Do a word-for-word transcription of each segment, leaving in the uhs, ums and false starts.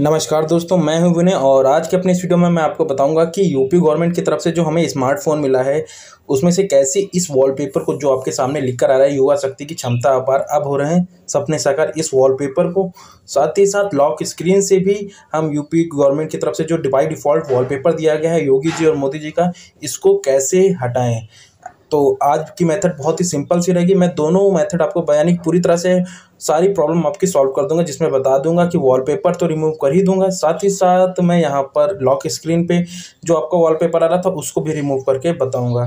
नमस्कार दोस्तों, मैं हूं विनय और आज के अपने इस वीडियो में मैं आपको बताऊंगा कि यूपी गवर्नमेंट की तरफ से जो हमें स्मार्टफोन मिला है उसमें से कैसे इस वॉलपेपर को जो आपके सामने लिख कर आ रहा है युवा शक्ति की क्षमता अपार अब हो रहे हैं सपने साकार, इस वॉलपेपर को साथ ही साथ लॉक स्क्रीन से भी हम यूपी गवर्नमेंट की तरफ से जो बाई डिफ़ॉल्ट वॉलपेपर दिया गया है योगी जी और मोदी जी का, इसको कैसे हटाएँ। तो आज की मेथड बहुत ही सिंपल सी रहेगी। मैं दोनों मेथड आपको यानी पूरी तरह से सारी प्रॉब्लम आपकी सॉल्व कर दूंगा, जिसमें बता दूंगा कि वॉलपेपर तो रिमूव कर ही दूंगा, साथ ही साथ मैं यहाँ पर लॉक स्क्रीन पे जो आपका वॉलपेपर आ रहा था उसको भी रिमूव करके बताऊंगा।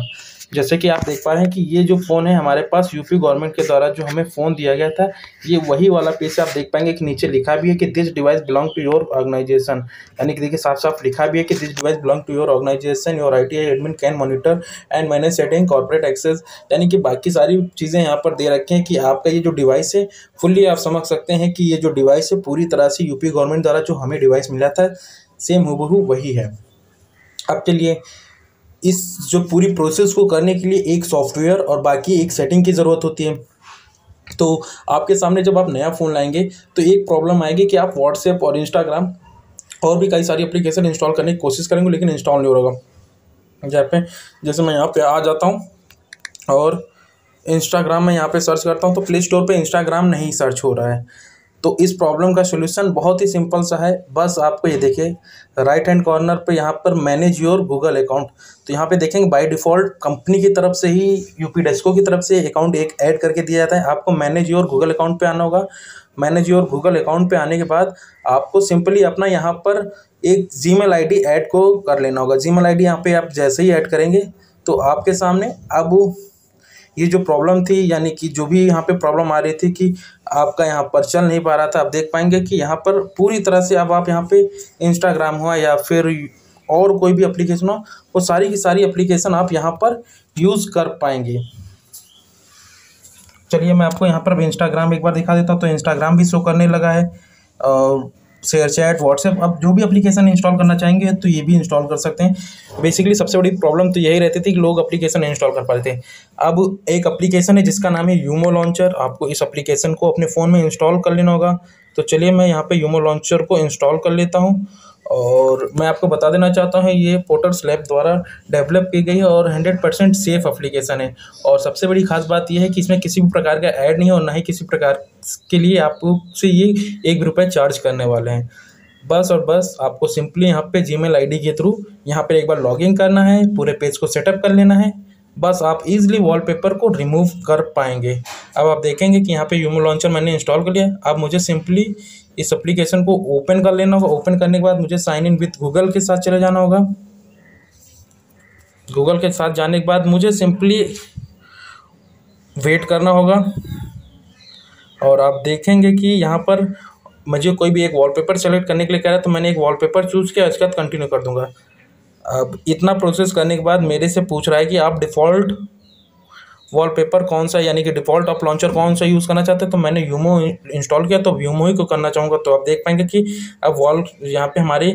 जैसे कि आप देख पा रहे हैं कि ये जो फ़ोन है हमारे पास यूपी गवर्नमेंट के द्वारा जो हमें फ़ोन दिया गया था, ये वही वाला पेज आप देख पाएंगे कि नीचे लिखा भी है कि this device belong to your organisation, यानी कि देखिए साफ साफ लिखा भी है कि this device belong to your organisation, your I T I admin can monitor and manage setting corporate access, यानी कि बाकी सारी चीज़ें यहाँ पर दे रखी हैं कि आपका ये जो डिवाइस है फुल्ली आप समझ सकते हैं कि ये जो डिवाइस है पूरी तरह से यूपी गवर्नमेंट द्वारा जो हमें डिवाइस मिला था सेम हूबहू वही है। अब चलिए इस जो पूरी प्रोसेस को करने के लिए एक सॉफ्टवेयर और बाकी एक सेटिंग की ज़रूरत होती है। तो आपके सामने जब आप नया फ़ोन लाएंगे तो एक प्रॉब्लम आएगी कि आप व्हाट्सएप और इंस्टाग्राम और भी कई सारी एप्लीकेशन इंस्टॉल करने की कोशिश करेंगे लेकिन इंस्टॉल नहीं हो रहा। यहाँ पे जैसे मैं यहाँ पे आ जाता हूँ और इंस्टाग्राम में यहाँ पे सर्च करता हूँ तो प्ले स्टोर पर इंस्टाग्राम नहीं सर्च हो रहा है। तो इस प्रॉब्लम का सोल्यूशन बहुत ही सिंपल सा है, बस आपको ये देखिए राइट हैंड कॉर्नर पे यहाँ पर मैनेज योर गूगल अकाउंट, तो यहाँ पे देखेंगे बाय डिफ़ॉल्ट कंपनी की तरफ से ही यूपी डेस्को की तरफ से अकाउंट एक ऐड करके दिया जाता है। आपको मैनेज योर गूगल अकाउंट पे आना होगा। मैनेज योर गूगल अकाउंट पे आने के बाद आपको सिंपली अपना यहाँ पर एक Gmail I D add को कर लेना होगा। जी मेल आई डी यहाँ पर आप जैसे ही ऐड करेंगे तो आपके सामने अब ये जो प्रॉब्लम थी यानी कि जो भी यहाँ पे प्रॉब्लम आ रही थी कि आपका यहाँ पर चल नहीं पा रहा था, आप देख पाएंगे कि यहाँ पर पूरी तरह से अब आप यहाँ पे इंस्टाग्राम हुआ या फिर और कोई भी एप्लीकेशन हो वो सारी की सारी एप्लीकेशन आप यहाँ पर यूज़ कर पाएंगे। चलिए मैं आपको यहाँ पर इंस्टाग्राम एक बार दिखा देता हूँ। तो इंस्टाग्राम भी शो करने लगा है और शेयर चैट व्हाट्सएप, अब जो भी एप्लीकेशन इंस्टॉल करना चाहेंगे तो ये भी इंस्टॉल कर सकते हैं। बेसिकली सबसे बड़ी प्रॉब्लम तो यही रहती थी कि लोग एप्लीकेशन इंस्टॉल कर पाते थे। अब एक एप्लीकेशन है जिसका नाम है यूमो लॉन्चर, आपको इस एप्लीकेशन को अपने फ़ोन में इंस्टॉल कर लेना होगा। तो चलिए मैं यहाँ पे यूमो लॉन्चर को इंस्टॉल कर लेता हूँ और मैं आपको बता देना चाहता हूँ ये पोर्टल स्लैब द्वारा डेवलप की गई है और हंड्रेड परसेंट सेफ़ एप्लीकेशन है। और सबसे बड़ी खास बात यह है कि इसमें किसी भी प्रकार का ऐड नहीं है और ना ही किसी प्रकार के लिए आपको से ये एक रुपये चार्ज करने वाले हैं। बस और बस आपको सिंपली यहाँ पे जीमेल आईडी के थ्रू यहाँ पर एक बार लॉगिन करना है, पूरे पेज को सेटअप कर लेना है, बस आप इजीली वॉलपेपर को रिमूव कर पाएंगे। अब आप देखेंगे कि यहाँ पे यूमो लॉन्चर मैंने इंस्टॉल कर लिया। अब मुझे सिंपली इस एप्लीकेशन को ओपन कर लेना होगा। ओपन करने के बाद मुझे साइन इन विद गूगल के साथ चले जाना होगा। गूगल के साथ जाने के बाद मुझे सिंपली वेट करना होगा और आप देखेंगे कि यहाँ पर मुझे कोई भी एक वॉलपेपर सेलेक्ट करने के लिए कह रहा है, तो मैंने एक वॉलपेपर चूज़ किया, उसके बाद कंटिन्यू कर दूँगा। अब इतना प्रोसेस करने के बाद मेरे से पूछ रहा है कि आप डिफ़ॉल्ट वॉलपेपर कौन सा यानी कि डिफ़ॉल्ट आप लॉन्चर कौन सा यूज़ करना चाहते हैं, तो मैंने यूमो इंस्टॉल किया तो यूमो ही को करना चाहूँगा। तो आप देख पाएंगे कि अब वॉल यहाँ पे हमारे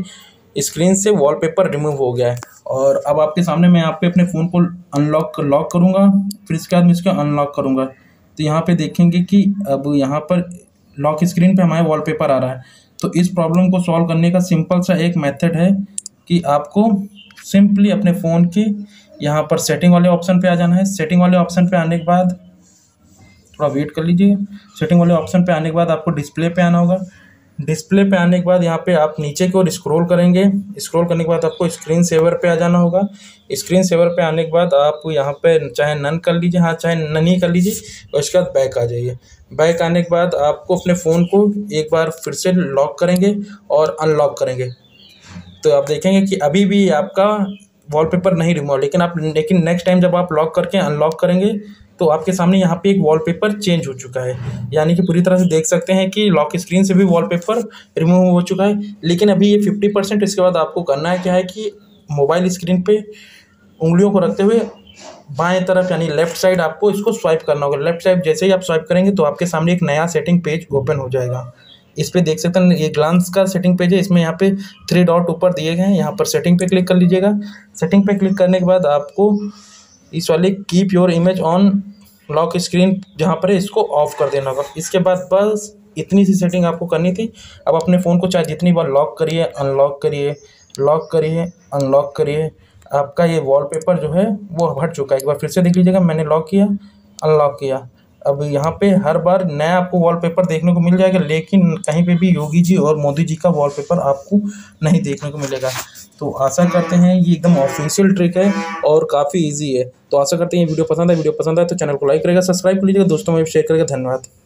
स्क्रीन से वॉलपेपर रिमूव हो गया है। और अब आपके सामने मैं यहाँ पे अपने फ़ोन को अनलॉक लॉक करूँगा, फिर इसके बाद मैं इसको अनलॉक करूँगा। तो यहाँ पर देखेंगे कि अब यहाँ पर लॉक स्क्रीन पर हमारे वॉलपेपर आ रहा है। तो इस प्रॉब्लम को सॉल्व करने का सिंपल सा एक मेथड है कि आपको सिंपली अपने फ़ोन के यहाँ पर सेटिंग वाले ऑप्शन पे आ जाना है। सेटिंग वाले ऑप्शन पे आने के बाद थोड़ा वेट कर लीजिए। सेटिंग वाले ऑप्शन पे आने के बाद आपको डिस्प्ले पे आना होगा। डिस्प्ले पे आने के बाद यहाँ पे आप नीचे की ओर स्क्रॉल करेंगे। स्क्रॉल करने के बाद आपको स्क्रीन सेवर पे आ जाना होगा। स्क्रीन सेवर पे आने के बाद आप यहाँ पे चाहे नन कर लीजिए, हाँ चाहे नन ही कर लीजिए, और उसके बाद बैक आ जाइए। बैक आने के बाद आपको अपने फ़ोन को एक बार फिर से लॉक करेंगे और अनलॉक करेंगे। तो आप देखेंगे कि अभी भी आपका वॉलपेपर नहीं रिमूव, लेकिन आप लेकिन नेक्स्ट टाइम जब आप लॉक करके अनलॉक करेंगे तो आपके सामने यहाँ पे एक वॉलपेपर चेंज हो चुका है, यानी कि पूरी तरह से देख सकते हैं कि लॉक स्क्रीन से भी वॉलपेपर रिमूव हो चुका है। लेकिन अभी ये फिफ्टी परसेंट, इसके बाद आपको करना है क्या है कि मोबाइल स्क्रीन पर उंगलियों को रखते हुए बाएँ तरफ यानी लेफ्ट साइड आपको इसको स्वाइप करना होगा। लेफ्ट साइड जैसे ही आप स्वाइप करेंगे तो आपके सामने एक नया सेटिंग पेज ओपन हो जाएगा। इस पे देख सकते हैं ये ग्लांस का सेटिंग पेज है, इसमें यहाँ पे थ्री डॉट ऊपर दिए गए हैं। यहाँ पर सेटिंग पे क्लिक कर लीजिएगा। सेटिंग पे क्लिक करने के बाद आपको इस वाले keep your image on lock screen जहाँ पर है इसको ऑफ कर देना होगा। इसके बाद बस इतनी सी सेटिंग आपको करनी थी। अब अपने फ़ोन को चाहे जितनी बार लॉक करिए, अनलॉक करिए, लॉक करिए, अनलॉक करिए, आपका ये वॉलपेपर जो है वो हट चुका है। एक बार फिर से देख लीजिएगा, मैंने लॉक किया, अनलॉक किया। अब यहाँ पे हर बार नया आपको वॉलपेपर देखने को मिल जाएगा, लेकिन कहीं पे भी योगी जी और मोदी जी का वॉलपेपर आपको नहीं देखने को मिलेगा। तो आशा करते हैं ये एकदम ऑफिशियल ट्रिक है और काफ़ी इजी है। तो आशा करते हैं ये वीडियो पसंद है। वीडियो पसंद है तो चैनल को लाइक करेगा, सब्सक्राइब कर लीजिएगा, दोस्तों में भी शेयर करेगा। धन्यवाद।